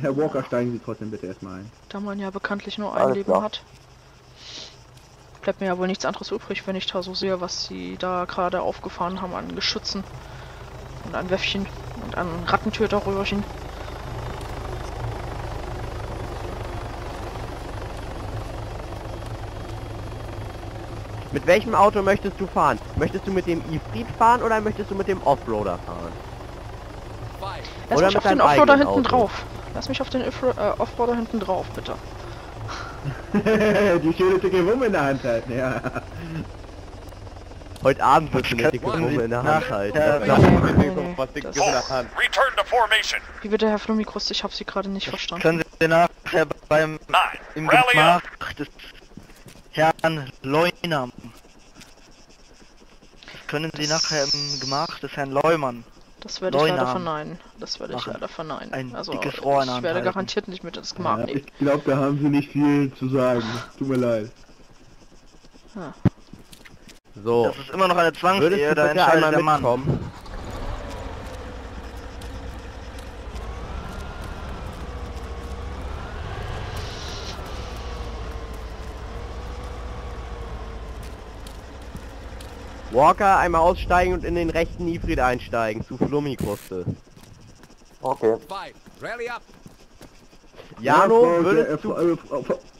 Herr Walker, steigen Sie trotzdem bitte erstmal ein. Da man ja bekanntlich nur ein Leben hat, bleibt mir ja wohl nichts anderes übrig, wenn ich da so sehe, was sie da gerade aufgefahren haben an Geschützen und an Wäffchen und an Rattentöterröhrchen. Mit welchem Auto möchtest du fahren? Möchtest du mit dem Ifrit fahren oder möchtest du mit dem Offroader fahren? Lass mich auf den Offroader hinten drauf. Lass mich auf den Offroader hinten drauf, bitte. Die schöne dicke Wumme in der Hand halten, ja. Heute Abend wird eine dicke Wumme in der Hand halten. Wie bitte, Herr Frömmikus? Ich habe Sie gerade nicht verstanden. Können Sie nachher beim im Gemach des Herrn Leumann. Können Sie nachher im Gemach des Herrn Leumann. Das werde ich leider verneinen. Das werde ich leider verneinen. Ein also dickes Rohr ich werde garantiert nicht mit ins Gemach nehmen. Ich glaube, da haben Sie nicht viel zu sagen. Tut mir leid. Ah. So. Das ist immer noch eine Zwangsehe, da entscheidet der Mann. Walker, einmal aussteigen und in den rechten Ifrit einsteigen, zu Frömmikus. Okay. Jano, würdest du...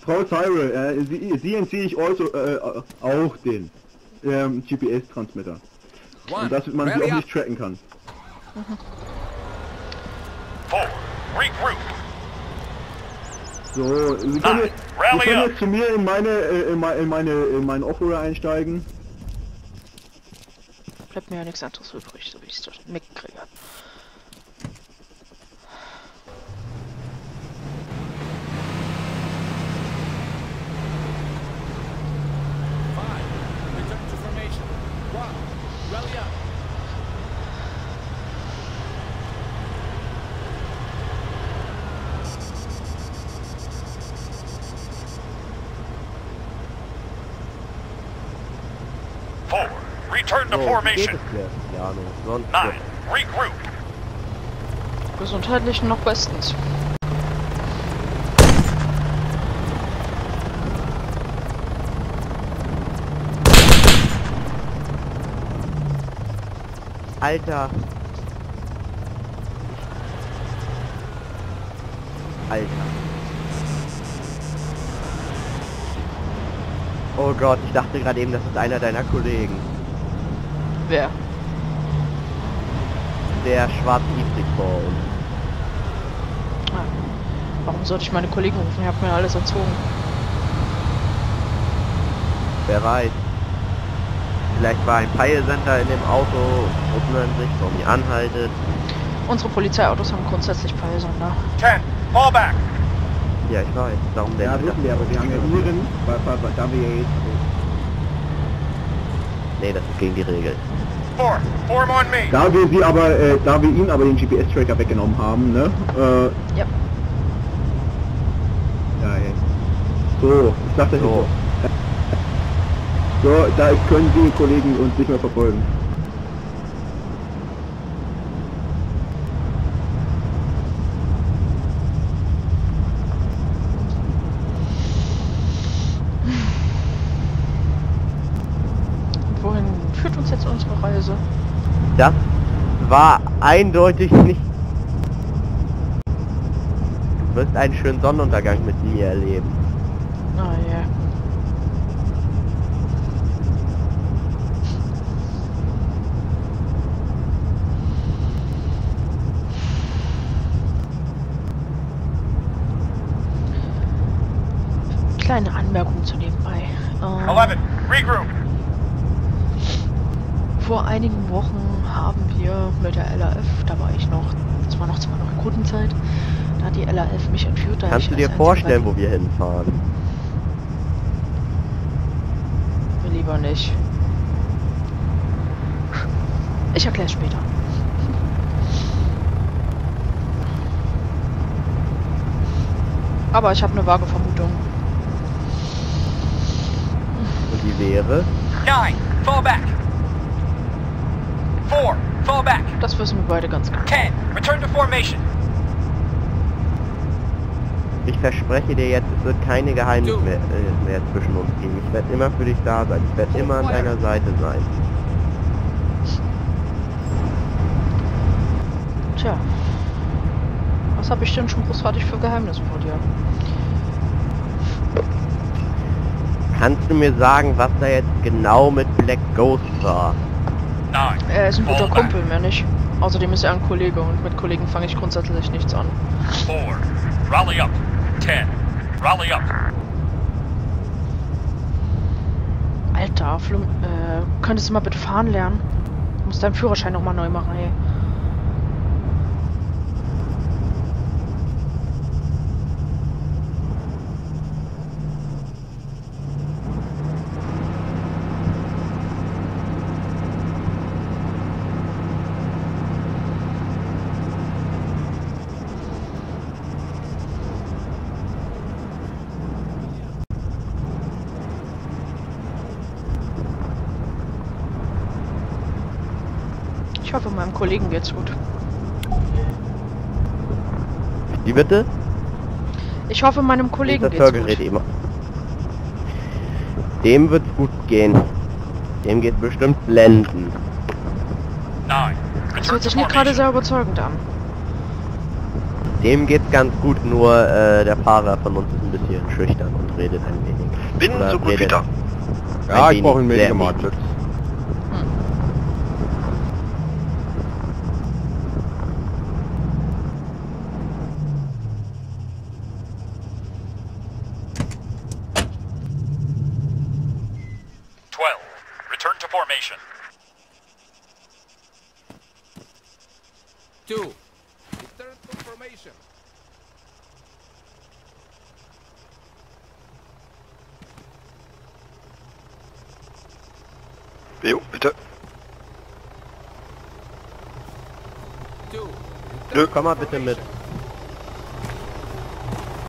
Frau Tyrell, Sie entziehe ich auch den GPS-Transmitter. Und dass man sie auch nicht tracken kann. So, Sie können jetzt zu mir in meinen Offroader einsteigen. Bleibt mir ja nichts anderes übrig, so wie ich es mitkriege. Return to formation. Nein, regroup. Gesundheitlich noch bestens. Alter. Oh Gott, ich dachte gerade eben, das ist einer deiner Kollegen. Wer? Der schwarze Ifrit-Ball. Warum sollte ich meine Kollegen rufen? Ihr habt mir alles entzogen. Wer weiß. Vielleicht war ein Peilsender in dem Auto, wo man sich irgendwie anhaltet. Unsere Polizeiautos haben grundsätzlich Peilsender. 10, fall back! Ja, ich weiß. Darum der. Ja, wissen wir, aber wir haben ja ihren, da wir jetzt. Nee, das ist gegen die Regel. Da wir ihn aber den GPS-Tracker weggenommen haben, ne? Ja. Ja, jetzt. So, ich dachte so. So, da können die Kollegen uns nicht mehr verfolgen. Das war eindeutig nicht. Du wirst einen schönen Sonnenuntergang mit mir erleben. Oh ja. Yeah. Kleine Anmerkung zu nebenbei. 11, regroup. Vor einigen Wochen haben wir mit der LRF, da war ich noch, das war noch zwar noch in Kundenzeit, da hat die LRF mich entführt. Kannst du dir vorstellen, wo wir hinfahren? Lieber nicht. Ich erkläre es später. Aber ich habe eine vage Vermutung. Und die wäre? Nein, fall back! 4, fall back. Das wissen wir beide ganz genau. 10, return to formation. Ich verspreche dir jetzt, es wird keine Geheimnisse mehr zwischen uns geben. Ich werde immer für dich da sein. Ich werde immer an deiner Seite sein. Tja. Was habe ich denn schon großartig für Geheimnis vor dir? Kannst du mir sagen, was da jetzt genau mit Black Ghost war? Nein. Er ist ein guter Kumpel, mehr nicht. Außerdem ist er ein Kollege und mit Kollegen fange ich grundsätzlich nichts an. 4. Rally up. 10. Rally up. Alter, könntest du mal bitte fahren lernen? Du musst deinen Führerschein nochmal neu machen, ey. Ich hoffe, meinem Kollegen geht's gut. Wie bitte? Ich hoffe, meinem Kollegen geht's gut. Immer. Dem wird's gut gehen. Dem geht's bestimmt blenden. Nein. Das hört sich nicht gerade sehr überzeugend an. Dem geht's ganz gut, nur der Fahrer von uns ist ein bisschen schüchtern und redet ein wenig. Bin so gut wie da. Ja, ich brauche einen Medienmarkt. Formation. 2. Return to formation. Jo, bitte. 2. Komm mal bitte mit.